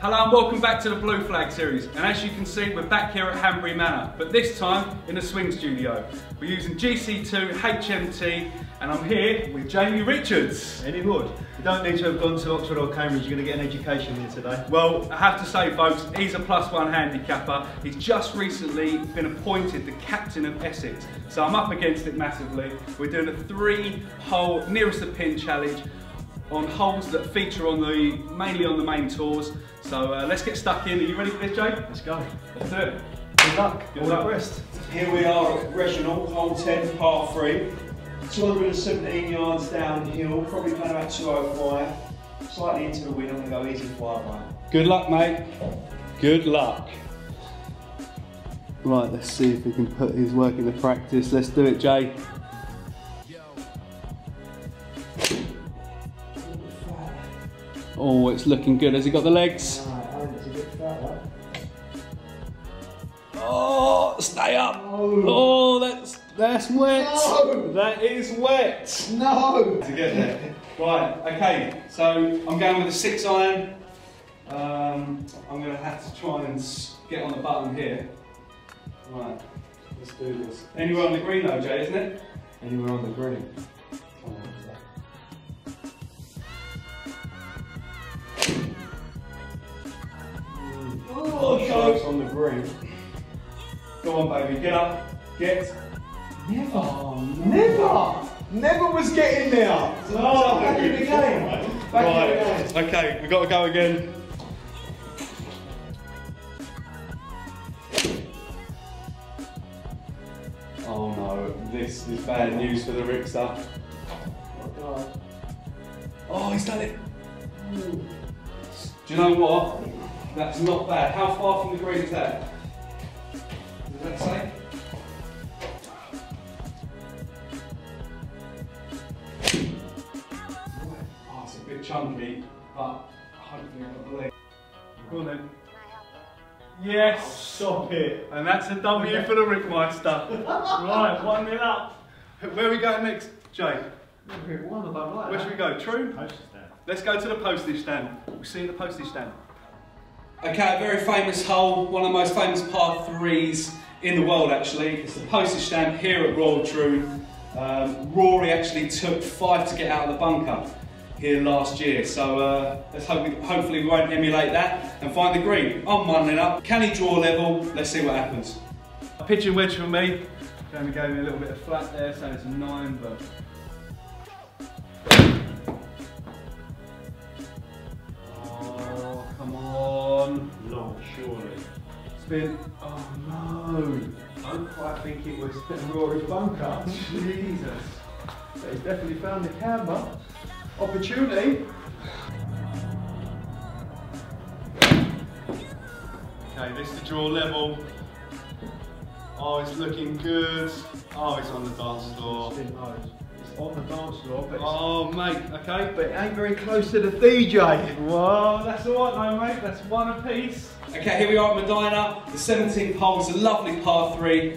Hello and welcome back to the Blue Flag series, and as you can see we're back here at Hanbury Manor, but this time in a swing studio. We're using GC2 HMT and I'm here with Jamie Richards. Eddie Wood. You don't need to have gone to Oxford or Cambridge, you're going to get an education here today. Well, I have to say folks, he's a +1 handicapper. He's just recently been appointed the captain of Essex, so I'm up against it massively. We're doing a 3-hole nearest the pin challenge on holes that feature on the main tours. So let's get stuck in. Are you ready for this, Jay? Let's go. Let's do it. Good luck. Good luck. Rest. Here we are at Congressional, hole 10, par 3. 217 yards downhill, probably playing about 205. Slightly into the wind, I'm going to go easy fly line. Good luck, mate. Good luck. Right, let's see if we can put his work into practice. Let's do it, Jay. Oh, it's looking good. Has he got the legs? Oh, stay up. Oh, that's wet. No. That is wet. No. To get there. Right, okay. So I'm going with a 6-iron. I'm going to have to try and get on the button here. Right, let's do this. Anywhere on the green though, Jay, isn't it? Anywhere on the green. On the green. Go on, baby, get up. Get. Never. Oh, never was getting there. Oh, back in the game. Back in the game. Okay, we've got to go again. Oh no, this is bad news for the Rickster. Oh God. Oh, he's done it. Do you know what? That's not bad. How far from the green is that? Does that say? Oh, it's a bit chunky, but hopefully I don't believe. Go on then. Yes! Oh, stop it! And that's a W for the Rickmeister. Right, 1-0 up. Where are we going next, Jake? Where should we go? Troon? Postage stand. Let's go to the postage stand. We'll see you at the postage stand. Okay, a very famous hole, one of the most famous par 3s in the world actually. It's the postage stamp here at Royal Troon. Rory actually took 5 to get out of the bunker here last year, so let's hopefully we won't emulate that and find the green. I'm 1-0 up. Can he draw level? Let's see what happens. A pitching wedge for me. Jamie gave me a little bit of flat there, so it's a 9, but... Been, oh no, I don't quite think it was Rory's bunker. Jesus. So he's definitely found the camera. Opportunity. Okay, this is the draw level. Oh, it's looking good. Oh, it's on the dance floor. It's on the dance floor. But oh, mate, okay. But it ain't very close to the DJ. Whoa, that's all right though, mate. That's one apiece. Okay, here we are at Medinah, the 17th hole. It's a lovely par 3.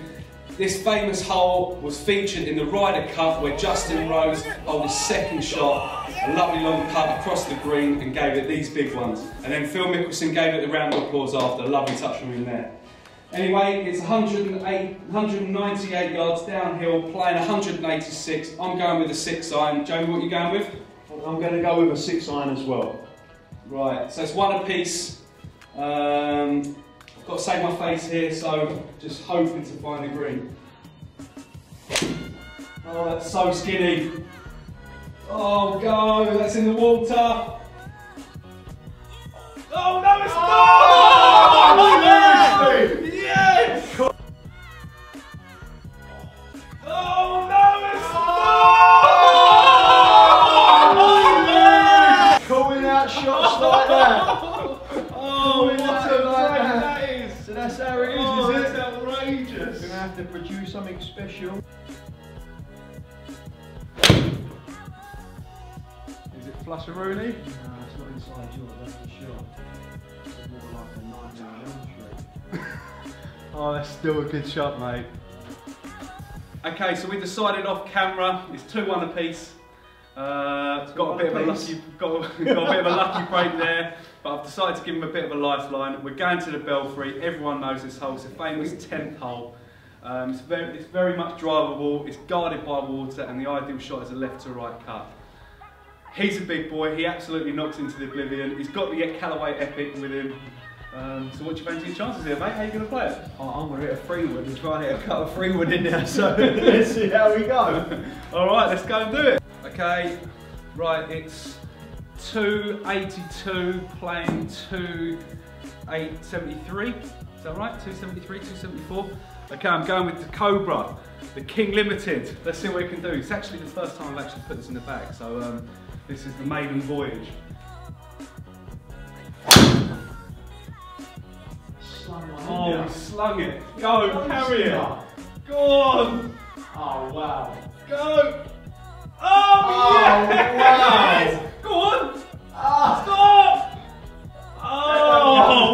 This famous hole was featured in the Ryder Cup where Justin Rose held his 2nd shot, a lovely long putt across the green and gave it these big ones. And then Phil Mickelson gave it the round of applause after, a lovely touch from him there. Anyway, it's 198 yards downhill, playing 186. I'm going with a 6-iron. Jamie, what are you going with? I'm going to go with a 6-iron as well. Right, so it's one apiece. I've got to save my face here, so just hoping to find the green. Oh, that's so skinny. Oh, go, that's in the water. Oh, no, it's not! Oh, yes! Oh, no, it's not! Calling out shots like that. Oh, what a great that is! So that's how it is, oh, isn't it? That's outrageous! We're going to have to produce something special. Is it flusheroonie? No, it's not inside yours, that's for sure. It's more like a nightmare on the street. Oh, that's still a good shot, mate. Okay, so we decided off camera, it's 2-1 apiece. Got a bit of a lucky break there. but I've decided to give him a bit of a lifeline. We're going to the Belfry. Everyone knows this hole. It's a famous 10th hole. It's very much drivable. It's guarded by water, and the ideal shot is a left to right cut. He's a big boy. He absolutely knocks into the oblivion. He's got the Callaway epic with him. So what do you fancy your chances here, mate? How are you going to play it? Oh, I'm going to hit a 3-wood and try and hit a cut of 3-wood in there, so let's see how we go. Alright, let's go and do it. Okay, right, it's 282 playing 2873. Is that right? 273, 274. Okay, I'm going with the Cobra, the King Limited. Let's see what we can do. It's actually the first time I've actually put this in the bag, so this is the maiden voyage. Oh, we slung it. Go, carry it. Go on. Oh, wow. Go. Oh, yes. Wow. Go on. Stop. Oh,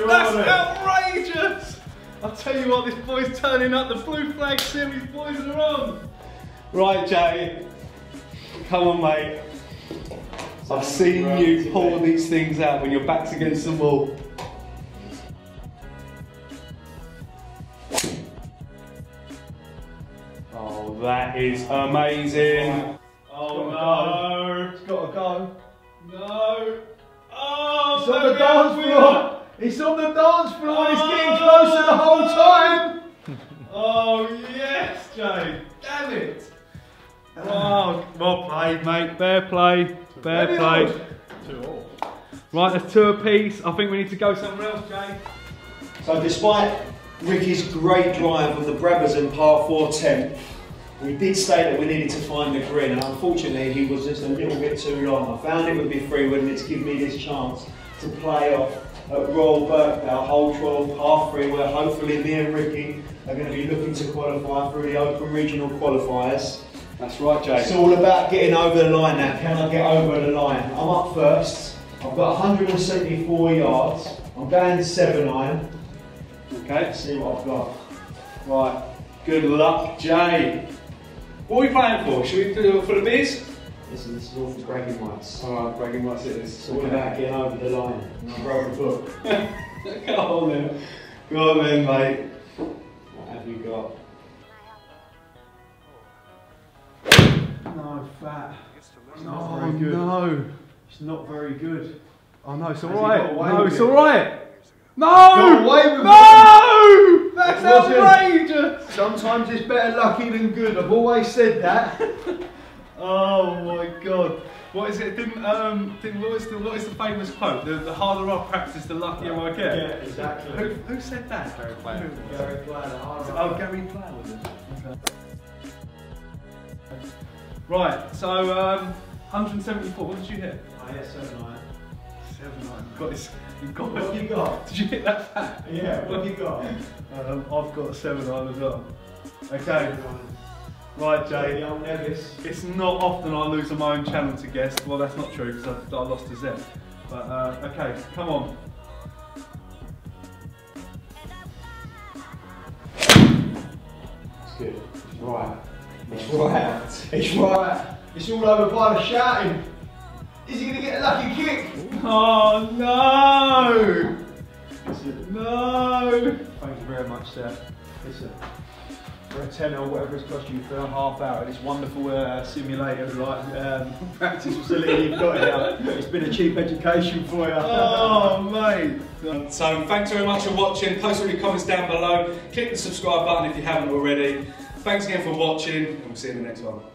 what? That's outrageous. I'll tell you what, this boy's turning up. The Blue Flag Series boys are on. Right, Jay. Come on, mate. I've seen you pull these things out when your back's against the wall. That is amazing. Oh no. It's got to go. No. Oh, it's on the dance floor. It's on the dance floor. It's getting closer the whole time. Oh, yes, Jay. Damn it. Oh, well played, mate. Fair play. Fair play. Right, that's 2 apiece. I think we need to go somewhere else, Jay. So, despite Ricky's great drive with the Brabazon in par 410, we did say that we needed to find the green, and unfortunately he was just a little bit too long. I found it would be 3-wood and it's given me this chance to play off at Royal Burke, our hole 12, par 3, where hopefully me and Ricky are going to be looking to qualify through the Open Regional Qualifiers. That's right, Jay. It's all about getting over the line now. Can I get over the line? I'm up first. I've got 174 yards. I'm going 7-iron. Okay, let's see what I've got. Right, good luck, Jay. What are we playing for? Should we do it for the beers? Listen, this is all for bragging rights. Alright, bragging rights it is. It's all about getting over the line. I broke the book. Go on then. Go on then, mate. What have you got? No, fat. It's not very good. No. It's not very good. Oh no, it's alright. No, it's alright. No! No! That's outrageous! Sometimes it's better lucky than good. I've always said that. Oh my god. What is it? What is the famous quote? The harder I practice, the luckier I get. Yeah, exactly. Who said that? Gary Player. Gary Player. Oh, Gary Player was it? Okay. Right, so 174. What did you hit? Oh, yeah, 7-9. What have you got? Did you hit that fat? Yeah, what have you got? I've got a 7-iron as well. Okay. Right, Jay. I'm nervous. It's not often I lose on my own channel to guess. Well, that's not true because I lost to Zeb. But, okay, come on. That's good. It's right. It's right. It's right. It's all over by the shouting. Is he going to get a lucky kick? Oh no! Listen. No! Thank you very much, sir. Listen, for a tenner or whatever it's cost you for a half hour, this wonderful simulator like practice facility you've got here, it's been a cheap education for you. Oh mate! So thanks very much for watching. Post all your comments down below. Click the subscribe button if you haven't already. Thanks again for watching, and we'll see you in the next one.